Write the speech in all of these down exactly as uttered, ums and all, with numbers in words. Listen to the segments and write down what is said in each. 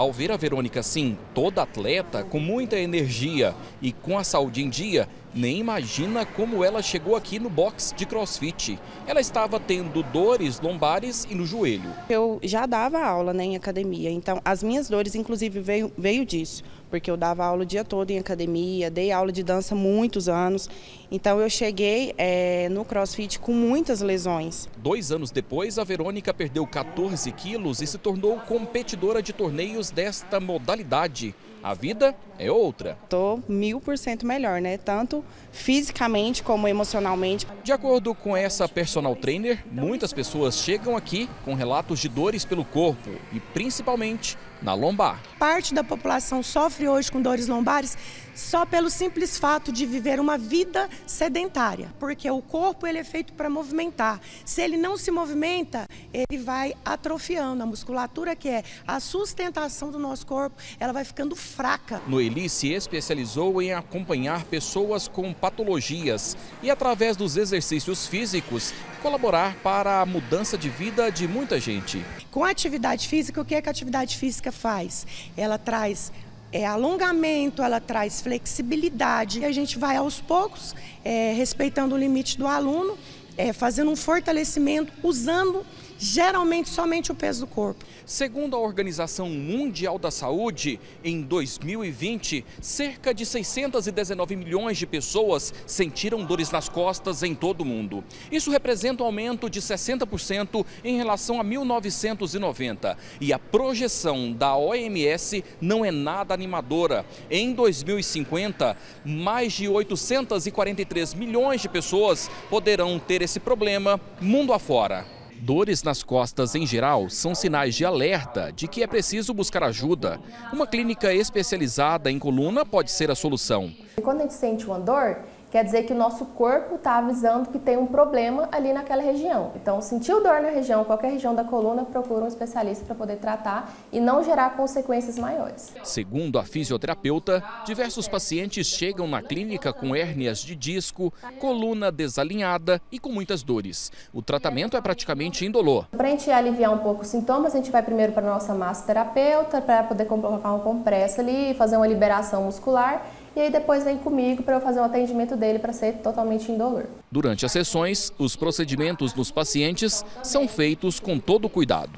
Ao ver a Verônica, sim, toda atleta, com muita energia e com a saúde em dia, nem imagina como ela chegou aqui no box de CrossFit. Ela estava tendo dores lombares e no joelho. Eu já dava aula, né, em academia, então as minhas dores, inclusive, veio, veio disso. Porque eu dava aula o dia todo em academia, dei aula de dança há muitos anos. Então eu cheguei é, no CrossFit com muitas lesões. Dois anos depois, a Verônica perdeu quatorze quilos e se tornou competidora de torneios desta modalidade. A vida é outra. Estou mil por cento melhor, né? Tanto fisicamente como emocionalmente. De acordo com essa personal trainer, muitas pessoas chegam aqui com relatos de dores pelo corpo e principalmente na lombar. Parte da população sofre hoje com dores lombares só pelo simples fato de viver uma vida sedentária, porque o corpo ele é feito para movimentar. Se ele não se movimenta, ele vai atrofiando a musculatura, que é a sustentação do nosso corpo, ela vai ficando fraca. Noeli se especializou em acompanhar pessoas com patologias e, através dos exercícios físicos, colaborar para a mudança de vida de muita gente. Com a atividade física, o que é que a atividade física faz? Ela traz É alongamento, ela traz flexibilidade. A gente vai aos poucos, é, respeitando o limite do aluno, é, fazendo um fortalecimento, usando geralmente somente o peso do corpo. Segundo a Organização Mundial da Saúde, em dois mil e vinte, cerca de seiscentos e dezenove milhões de pessoas sentiram dores nas costas em todo o mundo. Isso representa um aumento de sessenta por cento em relação a mil novecentos e noventa. E a projeção da O M S não é nada animadora. Em dois mil e cinquenta, mais de oitocentos e quarenta e três milhões de pessoas poderão ter esse problema mundo afora. Dores nas costas em geral são sinais de alerta de que é preciso buscar ajuda. Uma clínica especializada em coluna pode ser a solução. Quando a gente sente uma dor, quer dizer que o nosso corpo está avisando que tem um problema ali naquela região. Então, sentiu dor na região, qualquer região da coluna, procura um especialista para poder tratar e não gerar consequências maiores. Segundo a fisioterapeuta, diversos pacientes chegam na clínica com hérnias de disco, coluna desalinhada e com muitas dores. O tratamento é praticamente indolor. Para a gente aliviar um pouco os sintomas, a gente vai primeiro para a nossa massoterapeuta, para poder colocar uma compressa ali, fazer uma liberação muscular, e aí depois vem comigo para eu fazer o atendimento dele para ser totalmente indolor. Durante as sessões, os procedimentos nos pacientes são feitos com todo cuidado.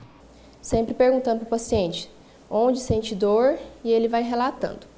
Sempre perguntando para o paciente onde sente dor e ele vai relatando.